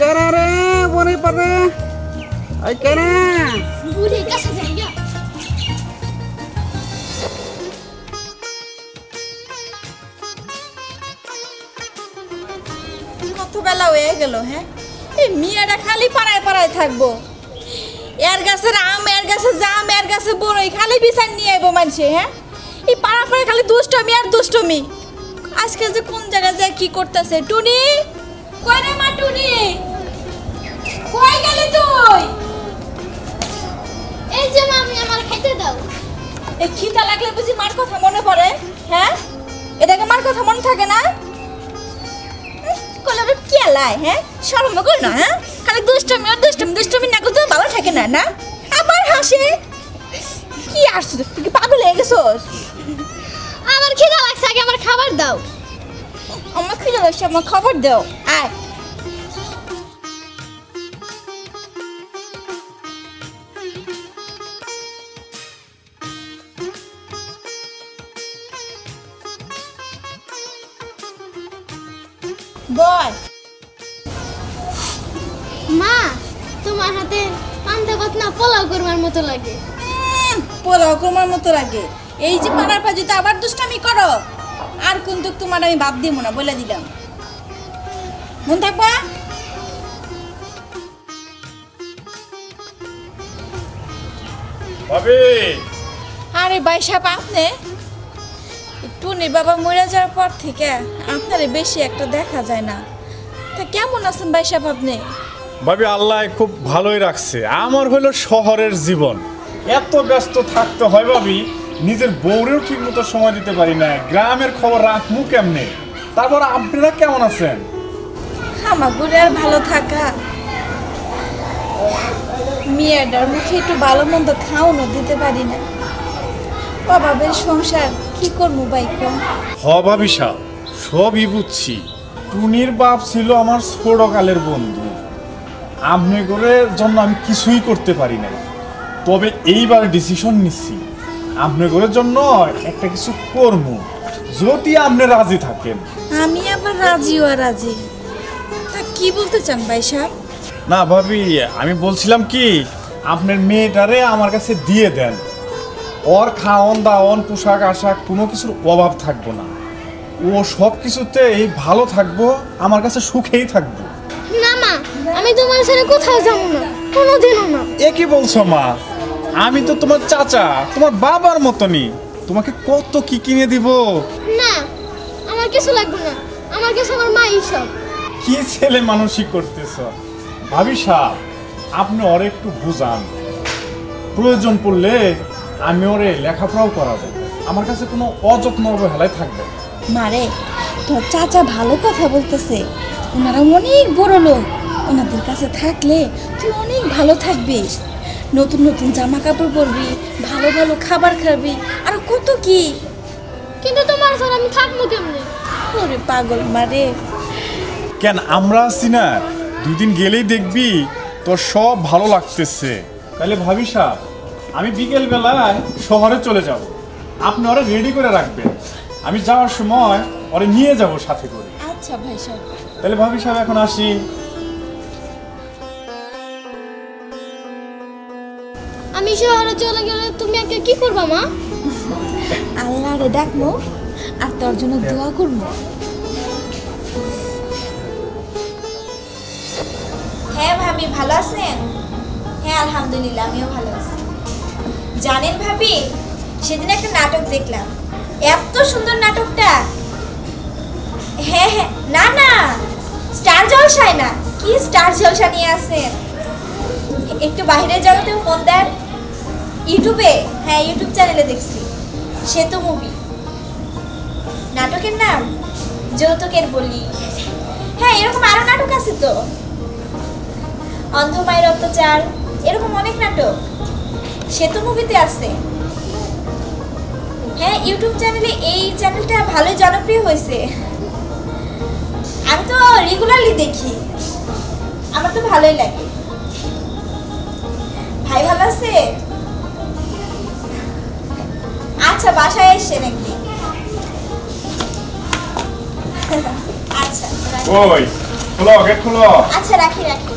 Carare, buoni padre. Ay, cara. Buoni casa seria. কত বেলা হয়ে গেল হ্যাঁ এই মিয়াটা খালি পাড়ায় পাড়ায় থাকবো এর গাছের আম এর গাছের জাম এর গাছের বড়ই খালি বিচার নিয়ে আইবো মানুষে হ্যাঁ এই পাড়া পাড়ায় খালি দুষ্টমি আর দুষ্টমি আজকে যে কোন জায়গা যায় কি করতেছে টুনি কই রে মা টুনি কই গেলি তুই এই যে মামি আমার খেতে দাও এই খিদা লাগলে বুঝি মার কথা মনে পড়ে হ্যাঁ এটাকে মার কথা মনে থাকে না কলবে কি লাই হ্যাঁ শরম কর না হ্যাঁ খালি দুষ্টমি না করতে ভালো থাকে না না আবার হাসে কি হাসছ তুই কি পাগল হয়ে গেছস আমার খিদা লাগছে আগে আমার খাবার দাও আমার খিদা লাগছে আমার খাবার দাও আয় বল মা তোমার হাতে পান্তা ভাত না পোলাও করবার মতো লাগে পোলাও করবার মতো লাগে এই যে পাড়ার পা যদি আবার দুষ্টামি করো আর কিন্তু তোমার আমি ভাব দিব না বলে দিলাম মন থাকবা ভাবি আরে ভাই সাহেব আপনি টুনির বাবা মরে যাওয়ার পর থেকে আপনারে বেশি একটা দেখা যায় না তা কেমন আছেন ভাই সাহেব আপনি ভাবি আল্লাহ খুব ভালোই রাখছে আমার হলো শহরের জীবন এত ব্যস্ত থাকতে হয় ভাবি নিজের বউরেও ঠিক মতো সময় দিতে পারি না গ্রামের খবর রাখবো কেমনে তারপর আপনারা কেমন আছেন আমার আর ভালো থাকা মেয়েটার মুখে একটু ভালো মন্দ খাওয়ানো দিতে পারি না অভাবের সংসার কি করবো বাইক হবাবি সাহ সবই বুঝছি টুনির বাপ ছিল আমার ছোটকালের বন্ধু আপনি করে জন্য আমি কিছুই করতে পারি না তবে এইবার ডিসিশন নিচ্ছি আপনি করে জন্য একটা কিছু করব যদি আপনি রাজি থাকেন আমি আবার রাজি তা কি বলতে চান ভাই সাহেব না ভাবি আমি বলছিলাম কি আপনার মেয়েটারে আমার কাছে দিয়ে দেন ওর খাওন দাওন পোশাক আশাক কোনো কিছুর অভাব থাকবো না ও সব কিছুতে ভালো থাকবো আমার কাছে সুখেই থাকবো না মা আমি তোমার সাথে কোথাও যাব না কোনোদিনও না এ কি বলছো মা আমি তো তোমার চাচা তোমার বাবার মতনই তোমাকে কত কি কিনে দিব না আমার কিছু লাগবে না আমার কাছে আমার মা সব কি ছেলে মানুষই করতেছ ভাবি সাহেব আপনি ওর একটু বুঝান প্রয়োজন পড়লে আমি ওরে লেখাপড়াও করাবো আমার কাছে কোনো অযত্ন হেলায় থাকবে মারে তোর চাচা ভালো কথা বলতেছে ওনারা অনেক বড় লোক ওনাদের কাছে থাকলে তুই অনেক ভালো থাকবি নতুন নতুন জামা কাপড় পরবি ভালো ভালো খাবার খাবি আর কত কি কিন্তু তোমার সাথে আমি থাকবো কেমনে ওরে পাগল মারে কেন আমরা আছি না দুদিন গেলেই দেখবি তোর সব ভালো লাগতেছে তাহলে ভাবিস আমি বিকেল বেলায় শহরে চলে যাব আপনি ওরা রেডি করে রাখবেন আমি যাওয়ার সময় ওরা নিয়ে যাব সাথে করে আচ্ছা ভাই সাহেব তাহলে ভাবি সাহেব এখন আসি আমি শহরে চলে গেলে তুমি একা কি করবা মা আল্লাহরে ডাকবো আর তোর জন্য দোয়া করব হ্যাঁ ভাবি ভালো আছেন হ্যাঁ আলহামদুলিল্লাহ আমিও ভালো আছি জানেন ভাবি সেদিন একটা নাটক দেখলাম এত সুন্দর নাটকটা হ্যাঁ হ্যাঁ না না স্টার জলসায় না কি স্টার জলসা নিয়ে আসেন একটু বাইরে যাও তো ফোন দেন ইউটিউবে হ্যাঁ ইউটিউব চ্যানেলে দেখছি সে তো মুভি নাটকের নাম যৌতুকের বলি হ্যাঁ এরকম আরও নাটক আছে তো অন্ধমায়ের অত্যাচার এরকম অনেক নাটক সে তো মুভিতে আছে হ্যাঁ ইউটিউব চ্যানেলে এই চ্যানেলটা ভালোই জনপ্রিয় হয়েছে আমি তো রেগুলারলি দেখি আমার তো ভালোই লাগে ভাই ভালো আছে আচ্ছা বাসায় এসে নাকি আচ্ছা খোলো, গেট খোলো। আচ্ছা রাখি রাখি।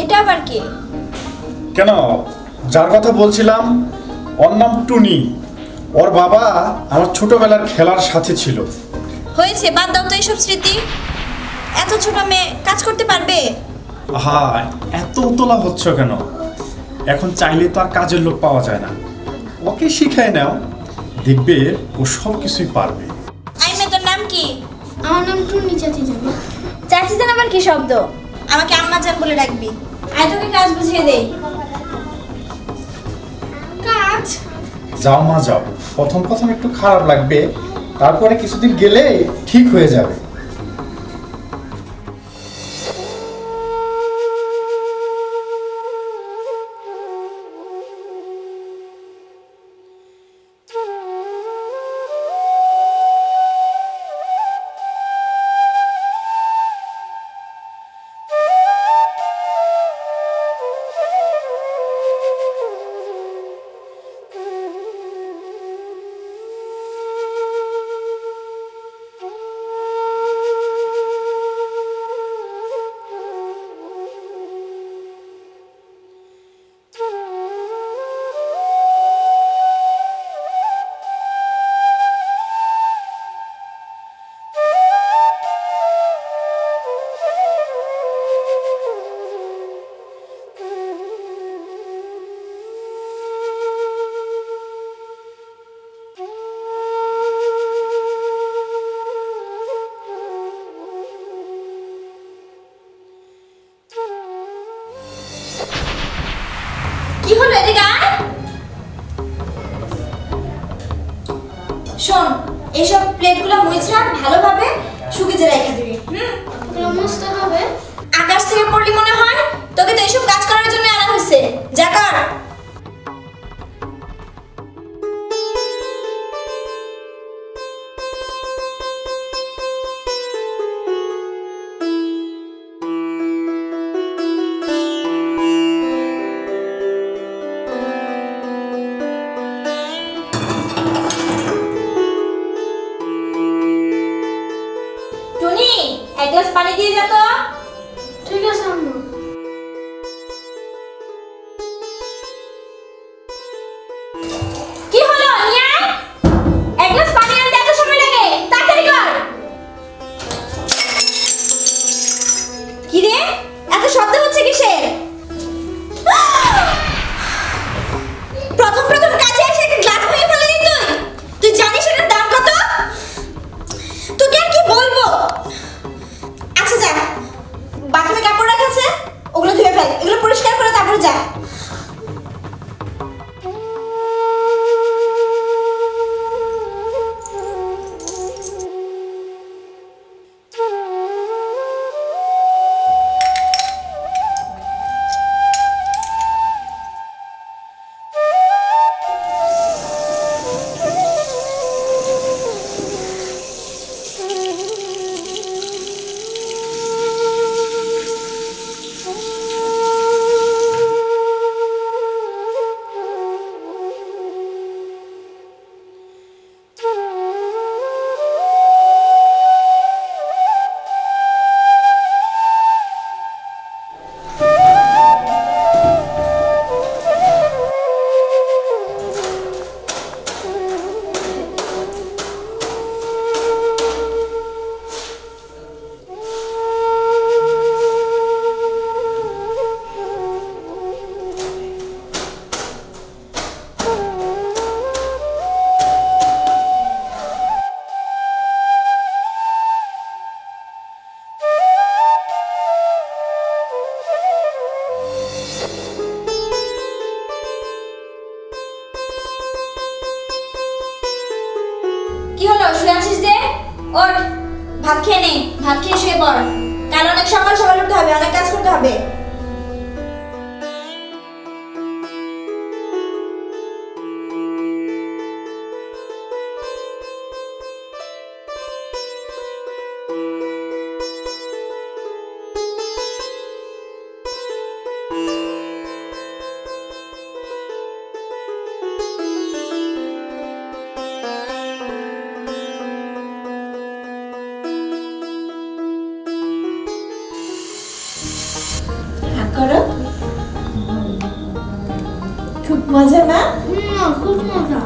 এটা আবার কে? কেন, যার কথা বলছিলাম ওর নাম টুনি। ওর বাবা আমার ছোটবেলার খেলার সাথে ছিল। হয়েছে, বাদ দাও তো এইসব স্মৃতি। এত ছোট মেয়ে কাজ করতে পারবে? হ্যাঁ, এত উতলা হচ্ছ কেন? এখন চাইলে তো আর কাজের লোক পাওয়া যায় না। ওকে শিখাই নাও, দেখবে ও সব কিছুই পারবে। আইমে, তোর নাম কি? আমার নাম টুনি চাচি জান। চাচি জান আবার কি শব্দ? আমাকে আম্মা জান বলে ডাকবি। আয় তোকে কাজ বুঝিয়ে দেই। কাজ? যাও মা যাও, প্রথম প্রথম একটু খারাপ লাগবে, তারপরে কিছুদিন গেলে ঠিক হয়ে যাবে। শোন, এইসব প্লেটগুলো মুছরা ভালোভাবে শুকিয়ে রেখে দিবি। এগুলো মুছতে হবে। আকাশ থেকে পড়লি মনে হয়, তোকে তো এইসব কাজ করার জন্য আনা হয়েছে। যা কর। करो। खूब मजा ना? खूब मजा।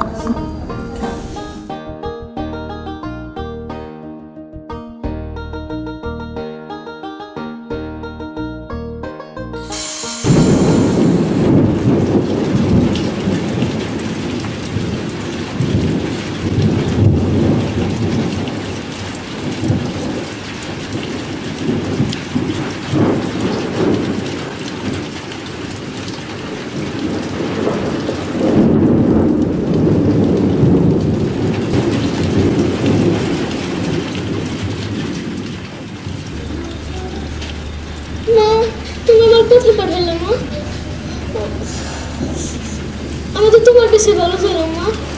I'm going to do what you said,